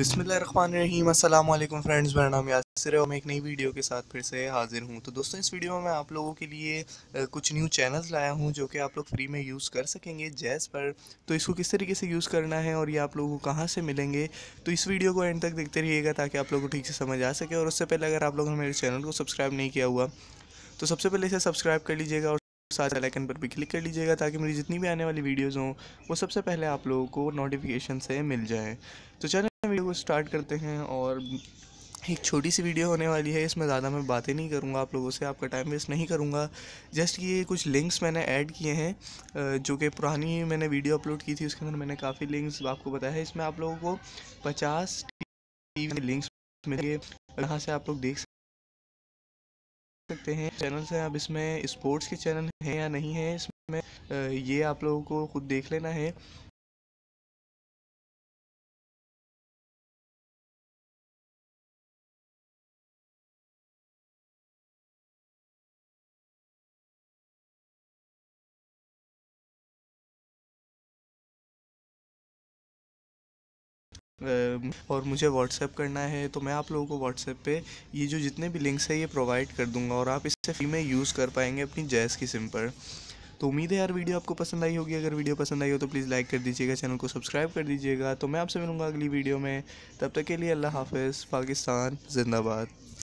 बिस्मिल्लाहिर्रहमानिर्रहीम। अस्सलाम वालेकुम फ्रेंड्स, मेरा नाम यासिर है और मैं एक नई वीडियो के साथ फिर से हाजिर हूं। तो दोस्तों, इस वीडियो में मैं आप लोगों के लिए कुछ न्यू चैनल्स लाया हूं जो कि आप लोग फ्री में यूज़ कर सकेंगे जैज़ पर। तो इसको किस तरीके से यूज़ करना है और ये आप लोगों को कहाँ से मिलेंगे, तो इस वीडियो को एंड तक देखते रहिएगा ताकि आप लोगों को ठीक से समझ आ सके। और उससे पहले अगर आप लोगों ने मेरे चैनल को सब्सक्राइब नहीं किया हुआ तो सबसे पहले इसे सब्सक्राइब कर लीजिएगा और साथ बेल आइकन पर भी क्लिक कर लीजिएगा ताकि मेरी जितनी भी आने वाली वीडियोस हों वो सबसे पहले आप लोगों को नोटिफिकेशन से मिल जाए। तो चलिए वीडियो को स्टार्ट करते हैं। और एक छोटी सी वीडियो होने वाली है, इसमें ज़्यादा मैं बातें नहीं करूँगा, आप लोगों से आपका टाइम वेस्ट नहीं करूँगा। जस्ट ये कुछ लिंक्स मैंने ऐड किए हैं जो कि पुरानी मैंने वीडियो अपलोड की थी, उसके अंदर मैंने काफ़ी लिंक्स आपको बताया है। इसमें आप लोगों को 50 टीवी लिंक्स मिलेंगे, यहाँ से आप लोग देख सकते हैं चैनल्स हैं। अब इसमें स्पोर्ट्स के चैनल हैं या नहीं है, इसमें ये आप लोगों को खुद देख लेना है। और मुझे व्हाट्सएप करना है तो मैं आप लोगों को व्हाट्सएप पे ये जो जितने भी लिंक्स है ये प्रोवाइड कर दूंगा और आप इससे फ्री में यूज़ कर पाएंगे अपनी जैज़ की सिम पर। तो उम्मीद है यार वीडियो आपको पसंद आई होगी। अगर वीडियो पसंद आई हो तो प्लीज़ लाइक कर दीजिएगा, चैनल को सब्सक्राइब कर दीजिएगा। तो मैं आपसे मिलूँगा अगली वीडियो में, तब तक के लिए अल्लाह हाफ़िज़। पाकिस्तान जिंदाबाद।